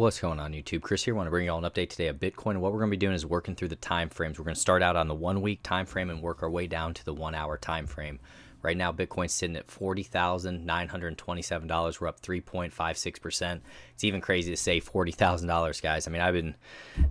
What's going on YouTube? Chris here. I want to bring you all an update today of Bitcoin. And what we're going to be doing is working through the time frames. We're going to start out on the 1 week time frame and work our way down to the 1 hour time frame. Right now, Bitcoin's sitting at $40,927. We're up 3.56%. It's even crazy to say $40,000, guys. I mean, I've been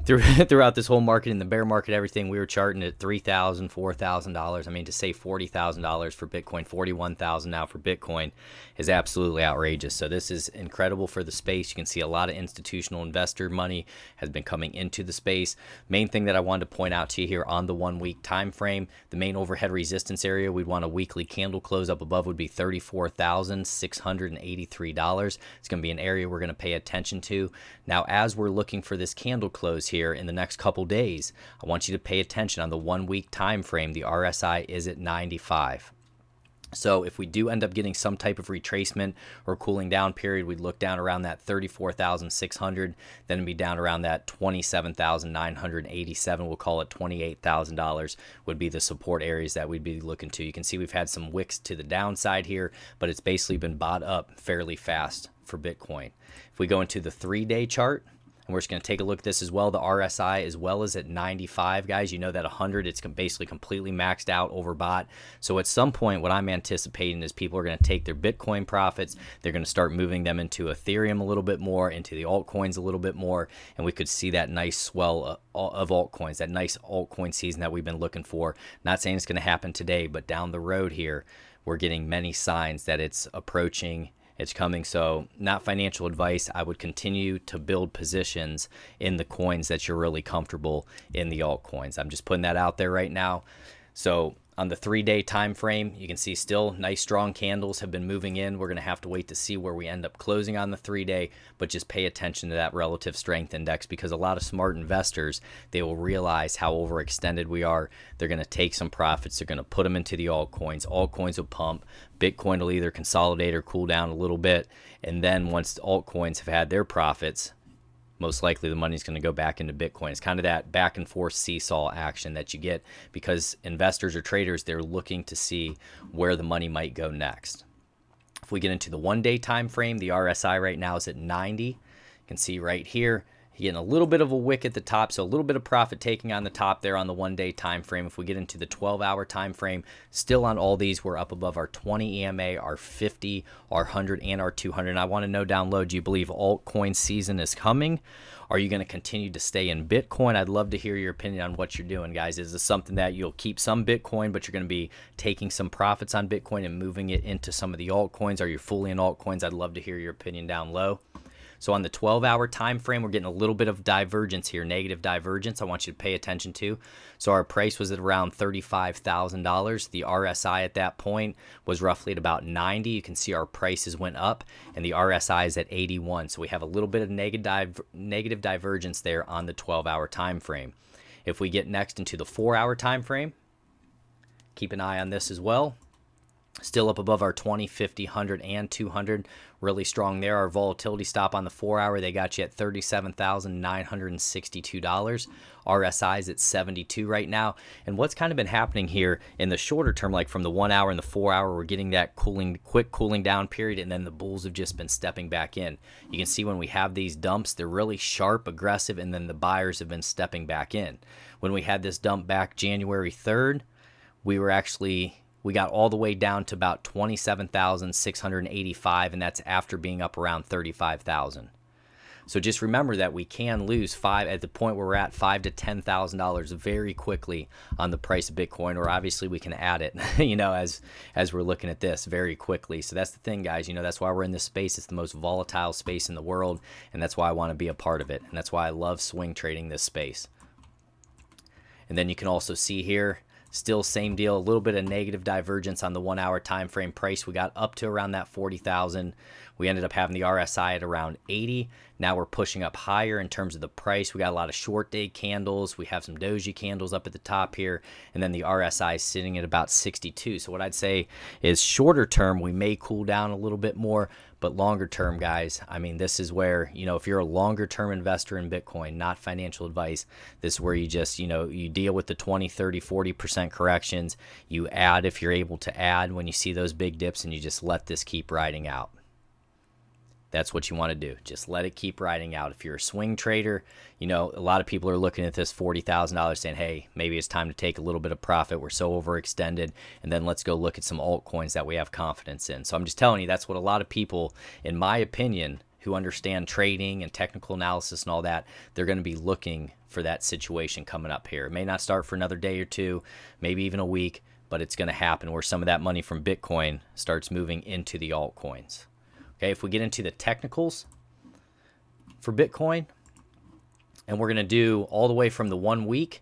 throughout this whole market, in the bear market, everything, we were charting at $3,000, $4,000. I mean, to say $40,000 for Bitcoin, $41,000 now for Bitcoin is absolutely outrageous. So this is incredible for the space. You can see a lot of institutional investor money has been coming into the space. Main thing that I wanted to point out to you here on the 1 week time frame, the main overhead resistance area, we'd want a weekly candle close up above would be $34,683. It's going to be an area we're going to pay attention to. Now, as we're looking for this candle close here in the next couple days, I want you to pay attention on the 1 week time frame. The RSI is at 95. So if we do end up getting some type of retracement or cooling down period, we'd look down around that 34,600, then it'd be down around that 27,987. We'll call it $28,000 would be the support areas that we'd be looking to. You can see we've had some wicks to the downside here, but it's basically been bought up fairly fast for Bitcoin. If we go into the 3 day chart, and we're just going to take a look at this as well. The RSI as well is at 95, guys. You know that 100, it's basically completely maxed out, overbought. So at some point, what I'm anticipating is people are going to take their Bitcoin profits. They're going to start moving them into Ethereum a little bit more, into the altcoins a little bit more. And we could see that nice swell of altcoins, that nice altcoin season that we've been looking for. Not saying it's going to happen today, but down the road here, we're getting many signs that it's approaching. It's coming. So not financial advice. I would continue to build positions in the coins that you're really comfortable in, the altcoins. I'm just putting that out there right now. So on the 3 day time frame, you can see still nice strong candles have been moving in. We're going to have to wait to see where we end up closing on the 3 day, but just pay attention to that relative strength index, because a lot of smart investors, they will realize how overextended we are. They're going to take some profits. They're going to put them into the altcoins. Altcoins will pump. Bitcoin will either consolidate or cool down a little bit. And then once the altcoins have had their profits, most likely the money's going to go back into Bitcoin. It's kind of that back and forth seesaw action that you get because investors or traders, they're looking to see where the money might go next. If we get into the 1 day time frame, the RSI right now is at 90. You can see right here, getting a little bit of a wick at the top, so a little bit of profit taking on the top there on the 1 day time frame. If we get into the 12-hour time frame, still on all these, we're up above our 20 EMA, our 50, our 100, and our 200. And I want to know down low, do you believe altcoin season is coming? Are you going to continue to stay in Bitcoin? I'd love to hear your opinion on what you're doing, guys. Is this something that you'll keep some Bitcoin, but you're going to be taking some profits on Bitcoin and moving it into some of the altcoins? Are you fully in altcoins? I'd love to hear your opinion down low. So on the 12-hour time frame, we're getting a little bit of divergence here, negative divergence I want you to pay attention to. So our price was at around $35,000. The RSI at that point was roughly at about 90. You can see our prices went up, and the RSI is at 81. So we have a little bit of negative divergence there on the 12-hour time frame. If we get next into the 4 hour time frame, keep an eye on this as well. Still up above our 20, 50, 100, and 200. Really strong there. Our volatility stop on the 4 hour, they got you at $37,962. RSI is at 72 right now. And what's kind of been happening here in the shorter term, like from the 1 hour and the 4 hour, we're getting that quick cooling down period, and then the bulls have just been stepping back in. You can see when we have these dumps, they're really sharp, aggressive, and then the buyers have been stepping back in. When we had this dump back January 3rd, we got all the way down to about 27,685, and that's after being up around 35,000. So just remember that we can lose $5,000 to $10,000 very quickly on the price of Bitcoin, or obviously we can add it, you know, as we're looking at this very quickly. So that's the thing, guys. You know, that's why we're in this space. It's the most volatile space in the world, and that's why I want to be a part of it, and that's why I love swing trading this space. And then you can also see here, still same deal, a little bit of negative divergence on the 1 hour time frame price. We got up to around that 40,000. We ended up having the RSI at around 80. Now we're pushing up higher in terms of the price. We got a lot of short day candles. We have some doji candles up at the top here. And then the RSI is sitting at about 62. So what I'd say is shorter term, we may cool down a little bit more, but longer term, guys, I mean, this is where, you know, if you're a longer term investor in Bitcoin, not financial advice, this is where you just, you know, you deal with the 20, 30, 40% corrections. You add, if you're able to add, when you see those big dips, and you just let this keep riding out. that's what you want to do. Just let it keep riding out. If you're a swing trader, you know, a lot of people are looking at this $40,000 saying, hey, maybe it's time to take a little bit of profit. We're so overextended. And then let's go look at some altcoins that we have confidence in. So I'm just telling you, that's what a lot of people, in my opinion, who understand trading and technical analysis and all that, they're going to be looking for that situation coming up here. It may not start for another day or two, maybe even a week, but it's going to happen where some of that money from Bitcoin starts moving into the altcoins. Okay, if we get into the technicals for Bitcoin, and we're going to do all the way from the 1 week.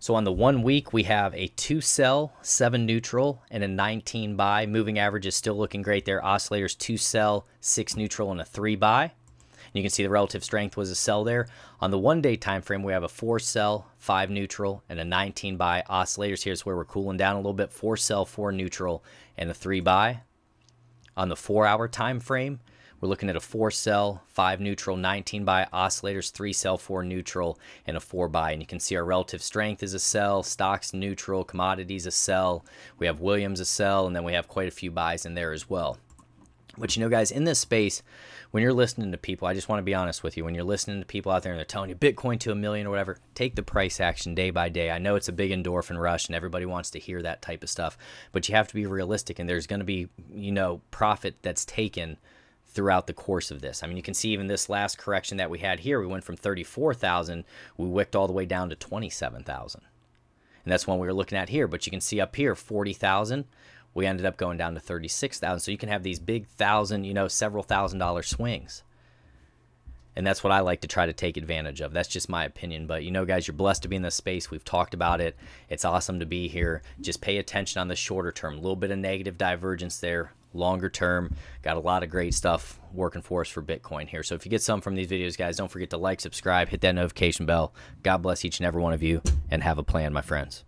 So on the 1 week, we have a 2 sell, 7 neutral, and a 19 buy. Moving average is still looking great there. Oscillators, 2 sell, 6 neutral, and a 3 buy. And you can see the relative strength was a sell there. On the 1 day time frame, we have a 4 sell, 5 neutral, and a 19 buy. Oscillators, here's where we're cooling down a little bit. 4 sell, 4 neutral, and a 3 buy. On the 4 hour time frame, we're looking at a 4 sell, 5 neutral, 19 buy. Oscillators, 3 sell, 4 neutral, and a 4 buy. And you can see our relative strength is a sell, stocks neutral, commodities a sell. We have Williams a sell, and then we have quite a few buys in there as well. But you know, guys, in this space, when you're listening to people, I just want to be honest with you. When you're listening to people out there and they're telling you Bitcoin to $1 million or whatever, take the price action day by day. I know it's a big endorphin rush and everybody wants to hear that type of stuff, but you have to be realistic, and there's going to be, you know, profit that's taken throughout the course of this. I mean, you can see even this last correction that we had here, we went from 34,000, we wicked all the way down to 27,000. And that's one we were looking at here, but you can see up here, 40,000. We ended up going down to 36,000. So you can have these big thousand, you know, several $1,000 swings. And that's what I like to try to take advantage of. That's just my opinion. But you know, guys, you're blessed to be in this space. We've talked about it. It's awesome to be here. Just pay attention on the shorter term. A little bit of negative divergence there. Longer term, got a lot of great stuff working for us for Bitcoin here. So if you get some from these videos, guys, don't forget to like, subscribe, hit that notification bell. God bless each and every one of you, and have a plan, my friends.